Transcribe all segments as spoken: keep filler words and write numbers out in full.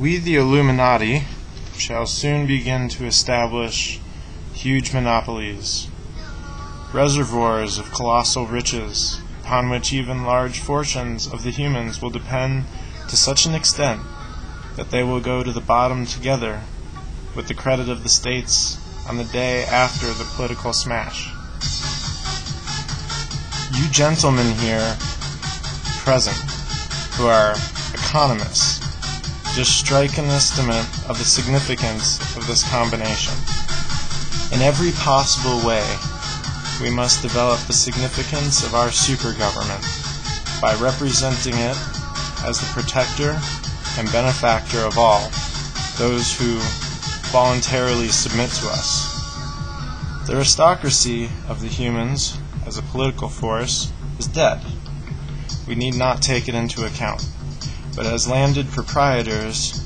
We, the Illuminati, shall soon begin to establish huge monopolies, reservoirs of colossal riches, upon which even large fortunes of the humans will depend to such an extent that they will go to the bottom together with the credit of the states on the day after the political smash. You gentlemen here present, who are economists, just strike an estimate of the significance of this combination. In every possible way, we must develop the significance of our supergovernment by representing it as the protector and benefactor of all those who voluntarily submit to us. The aristocracy of the humans as a political force is dead. We need not take it into account. But as landed proprietors,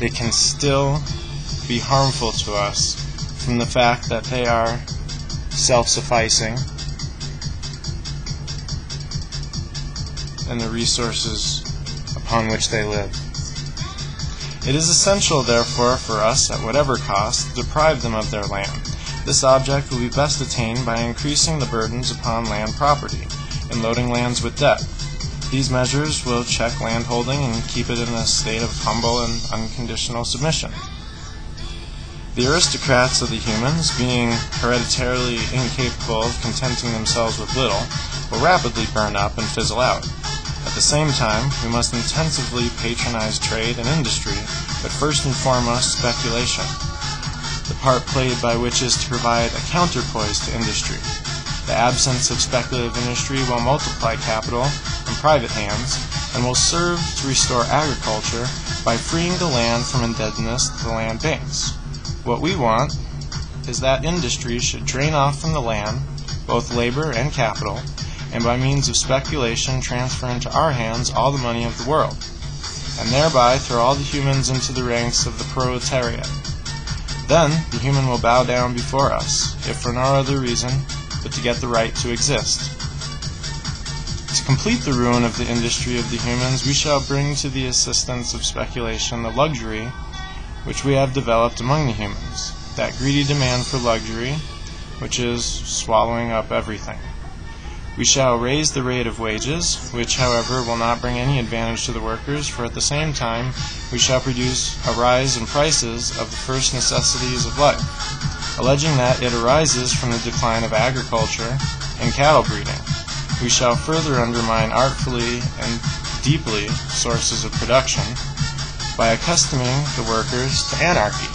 they can still be harmful to us from the fact that they are self-sufficing in the resources upon which they live. It is essential, therefore, for us, at whatever cost, to deprive them of their land. This object will be best attained by increasing the burdens upon land property and loading lands with debt. These measures will check landholding and keep it in a state of humble and unconditional submission. The aristocrats of the humans, being hereditarily incapable of contenting themselves with little, will rapidly burn up and fizzle out. At the same time, we must intensively patronize trade and industry, but first and foremost speculation, the part played by which is to provide a counterpoise to industry. The absence of speculative industry will multiply capital in private hands and will serve to restore agriculture by freeing the land from indebtedness to the land banks. What we want is that industry should drain off from the land both labor and capital, and by means of speculation transfer into our hands all the money of the world, and thereby throw all the humans into the ranks of the proletariat. Then the human will bow down before us, if for no other reason but to get the right to exist. To complete the ruin of the industry of the humans, we shall bring to the assistance of speculation the luxury which we have developed among the humans, that greedy demand for luxury which is swallowing up everything. We shall raise the rate of wages, which, however, will not bring any advantage to the workers, for at the same time we shall produce a rise in prices of the first necessities of life, alleging that it arises from the decline of agriculture and cattle breeding. We shall further undermine artfully and deeply sources of production by accustoming the workers to anarchy,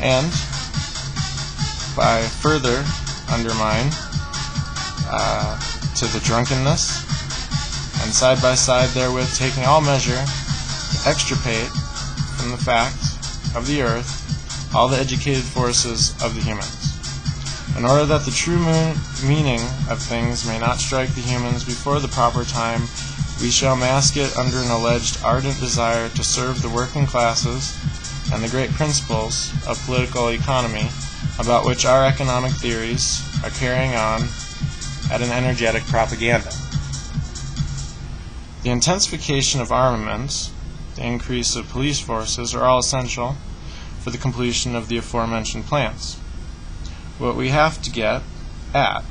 and by further undermine uh, to the drunkenness, and side by side therewith taking all measure to extirpate from the fact of the earth all the educated forces of the humans, in order that the true meaning of things may not strike the humans before the proper time. We shall mask it under an alleged ardent desire to serve the working classes and the great principles of political economy, about which our economic theories are carrying on at an energetic propaganda. The intensification of armaments, the increase of police forces, are all essential for the completion of the aforementioned plans. What we have to get at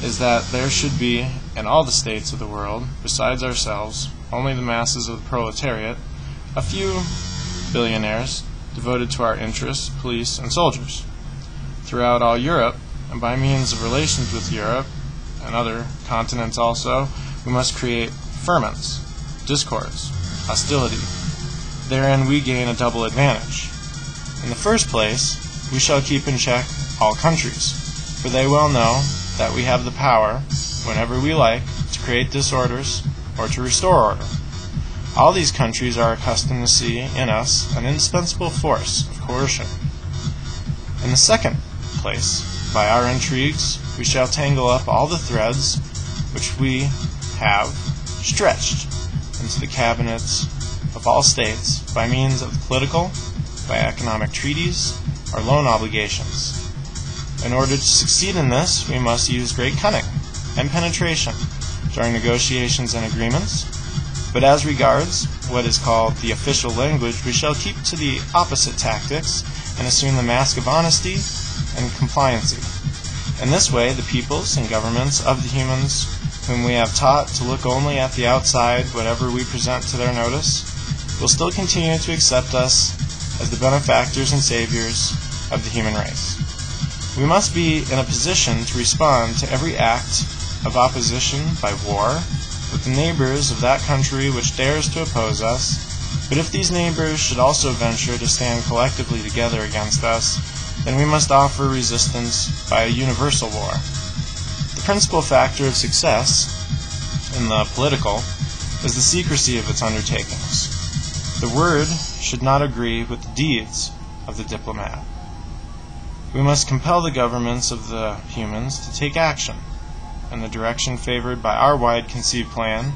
is that there should be, in all the states of the world, besides ourselves, only the masses of the proletariat, a few billionaires devoted to our interests, police, and soldiers. Throughout all Europe, and by means of relations with Europe, and other continents also, we must create ferments, discords, hostility. Therein we gain a double advantage. In the first place, we shall keep in check all countries, for they well know that we have the power, whenever we like, to create disorders or to restore order. All these countries are accustomed to see in us an indispensable force of coercion. In the second place, by our intrigues, we shall tangle up all the threads which we have stretched into the cabinets of all states by means of the political, by economic treaties, or loan obligations. In order to succeed in this, we must use great cunning and penetration during negotiations and agreements, But as regards what is called the official language, we shall keep to the opposite tactics and assume the mask of honesty and compliancy. In this way, the peoples and governments of the humans whom we have taught to look only at the outside, whatever we present to their notice, will still continue to accept us as the benefactors and saviors of the human race. We must be in a position to respond to every act of opposition by war with the neighbors of that country which dares to oppose us, but if these neighbors should also venture to stand collectively together against us, then we must offer resistance by a universal war. The principal factor of success in the political is the secrecy of its undertakings. The word should not agree with the deeds of the diplomat. We must compel the governments of the humans to take action in the direction favored by our wide-conceived plan,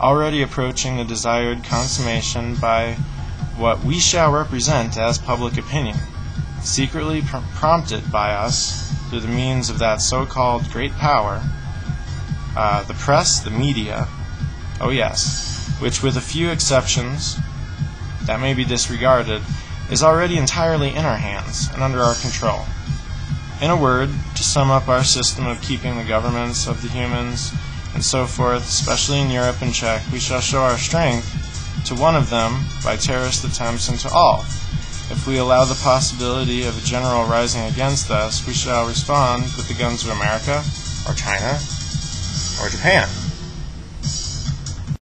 already approaching the desired consummation by what we shall represent as public opinion, secretly pr prompted by us through the means of that so-called great power, uh, the press, the media, oh yes, which with a few exceptions that may be disregarded, is already entirely in our hands and under our control. In a word, to sum up our system of keeping the governments of the humans and so forth, especially in Europe, in check, we shall show our strength to one of them by terrorist attempts and to all. If we allow the possibility of a general rising against us, we shall respond with the guns of America, or China, or Japan.